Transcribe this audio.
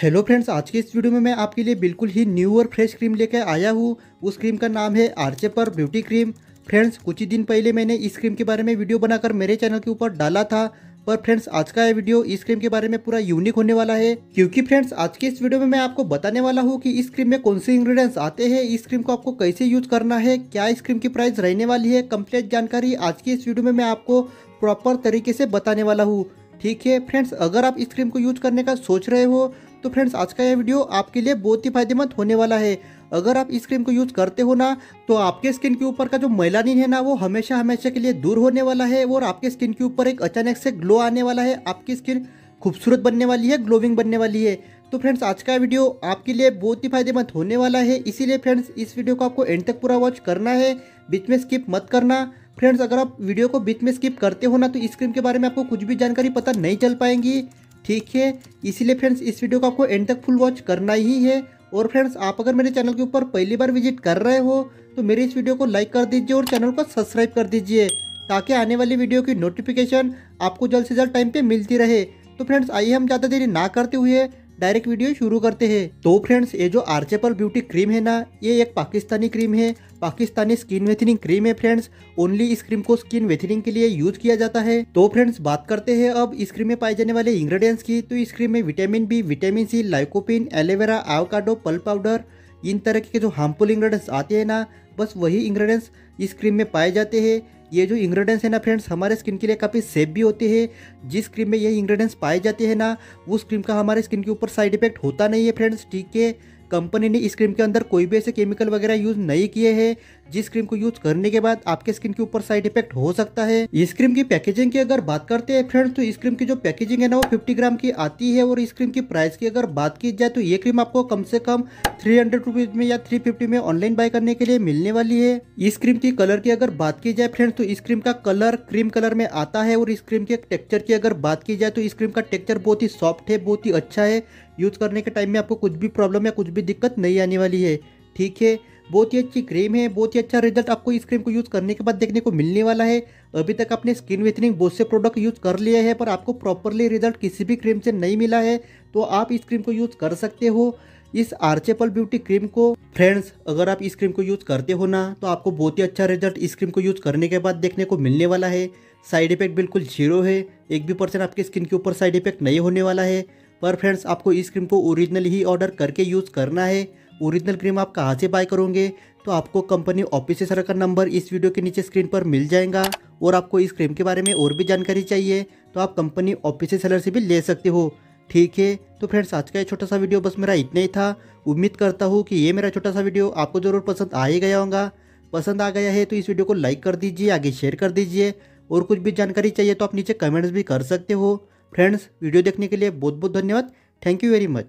Hello friends, आज की इस वीडियो में मैं आपके लिए बिल्कुल ही न्यू और फ्रेश क्रीम लेकर आया हूँ। उस क्रीम का नाम है Arche Perl beauty cream. Friends, कुछ ही दिन पहले मैंने इस क्रीम के बारे में वीडियो बनाकर मेरे चैनल के ऊपर डाला था, पर फ्रेंड्स आज का यह वीडियो इस क्रीम के बारे में पूरा यूनिक होने वाला है, क्योंकि फ्रेंड्स आज के इस वीडियो में मैं आपको बताने वाला हूँ कि इस क्रीम में कौन से इंग्रेडिएंट्स आते हैं, इस क्रीम को आपको कैसे यूज करना है, क्या इस क्रीम की प्राइस रहने वाली है। कंप्लीट जानकारी आज की इस वीडियो में मैं आपको प्रॉपर तरीके से बताने वाला हूँ, ठीक है फ्रेंड्स। अगर आप इस क्रीम को यूज करने का सोच रहे हो तो फ्रेंड्स आज का यह वीडियो आपके लिए बहुत ही फायदेमंद होने वाला है। अगर आप इस क्रीम को यूज करते हो ना तो आपके स्किन के ऊपर का जो मेलानिन है ना वो हमेशा के लिए दूर होने वाला है और आपके स्किन के ऊपर एक अचानक से ग्लो आने वाला है। आपकी स्किन खूबसूरत बनने वाली है, ग्लोइंग बनने वाली है। तो फ्रेंड्स आज का वीडियो आपके लिए बहुत ही फायदेमंद होने वाला है, इसीलिए फ्रेंड्स इस वीडियो को आपको एंड तक पूरा वॉच करना है, बीच में स्किप मत करना। फ्रेंड्स अगर आप वीडियो को बीच में स्किप करते हो ना तो इस क्रीम के बारे में आपको कुछ भी जानकारी पता नहीं चल पाएंगी, ठीक है। इसीलिए फ्रेंड्स इस वीडियो को आपको एंड तक फुल वॉच करना ही है। और फ्रेंड्स आप अगर मेरे चैनल के ऊपर पहली बार विजिट कर रहे हो तो मेरे इस वीडियो को लाइक कर दीजिए और चैनल को सब्सक्राइब कर दीजिए ताकि आने वाली वीडियो की नोटिफिकेशन आपको जल्द से जल्द टाइम पे मिलती रहे। तो फ्रेंड्स आइए हम ज़्यादा देरी ना करते हुए डायरेक्ट वीडियो शुरू करते हैं। तो फ्रेंड्स ये जो आर्चे पर्ल ब्यूटी क्रीम है ना, ये एक पाकिस्तानी क्रीम है, पाकिस्तानी स्किन वेथनिंग क्रीम है। फ्रेंड्स ओनली इस क्रीम को स्किन वेथनिंग के लिए यूज किया जाता है। तो फ्रेंड्स बात करते हैं अब इस क्रीम में पाए जाने वाले इंग्रेडिएंट्स की। तो इस क्रीम में vitamin B, vitamin C, lycopene, aloe vera, avocado, pulp powder, इन तरह के जो हार्मफुल इंग्रेडिएंट्स आते हैं ना, बस वही इंग्रेडिएंट्स इस क्रीम में पाए जाते हैं। ये जो इंग्रेडिएंट्स है ना फ्रेंड्स हमारे स्किन के लिए काफ़ी सेफ भी होते हैं। जिस क्रीम में ये इंग्रेडिएंट्स पाए जाते हैं ना उस क्रीम का हमारे स्किन के ऊपर साइड इफेक्ट होता नहीं है फ्रेंड्स, ठीक है। कंपनी ने इस क्रीम के अंदर कोई भी ऐसे केमिकल वगैरह यूज़ नहीं किए हैं जिस क्रीम को यूज़ करने के बाद आपके स्किन के ऊपर साइड इफेक्ट हो सकता है। इस क्रीम की पैकेजिंग की अगर बात करते हैं फ्रेंड्स तो इस क्रीम की जो पैकेजिंग है ना वो 50 ग्राम की आती है। और इस क्रीम की प्राइस की अगर बात की जाए तो ये क्रीम आपको कम से कम 300 रुपीज़ में या 350 में ऑनलाइन बाय करने के लिए मिलने वाली है। इस क्रीम की कलर की अगर बात की जाए फ्रेंड्स तो इस क्रीम का कलर क्रीम कलर में आता है। और इस क्रीम के टेक्स्चर की अगर बात की जाए तो इस क्रीम का टेक्स्चर बहुत ही सॉफ्ट है, बहुत ही अच्छा है। यूज़ करने के टाइम में आपको कुछ भी प्रॉब्लम या कुछ भी दिक्कत नहीं आने वाली है, ठीक है। बहुत ही अच्छी क्रीम है, बहुत ही अच्छा रिजल्ट आपको इस क्रीम को यूज़ करने के बाद देखने को मिलने वाला है। अभी तक आपने स्किन वेथनिंग बहुत से प्रोडक्ट यूज़ कर लिए हैं पर आपको प्रॉपरली रिजल्ट किसी भी क्रीम से नहीं मिला है, तो आप इस क्रीम को यूज़ कर सकते हो, इस आर्चे पर्ल ब्यूटी क्रीम को। फ्रेंड्स अगर आप इस क्रीम को यूज़ करते हो ना तो आपको बहुत ही अच्छा रिजल्ट इस क्रीम को यूज़ करने के बाद देखने को मिलने वाला है। साइड इफेक्ट बिल्कुल जीरो है, 1% आपके स्किन के ऊपर साइड इफेक्ट नहीं होने वाला है। पर फ्रेंड्स आपको इस क्रीम को ओरिजिनल ही ऑर्डर करके यूज़ करना है। ओरिजिनल क्रीम आप कहाँ से बाय करोगे तो आपको कंपनी ऑफिशियल का नंबर इस वीडियो के नीचे स्क्रीन पर मिल जाएगा। और आपको इस क्रीम के बारे में और भी जानकारी चाहिए तो आप कंपनी ऑफिशियल से भी ले सकते हो, ठीक है। तो फ्रेंड्स आज का ये छोटा सा वीडियो बस मेरा इतना ही था। उम्मीद करता हूँ कि ये मेरा छोटा सा वीडियो आपको ज़रूर पसंद आ ही गया होगा। पसंद आ गया है तो इस वीडियो को लाइक कर दीजिए, आगे शेयर कर दीजिए। और कुछ भी जानकारी चाहिए तो आप नीचे कमेंट्स भी कर सकते हो। फ्रेंड्स वीडियो देखने के लिए बहुत बहुत धन्यवाद, थैंक यू वेरी मच।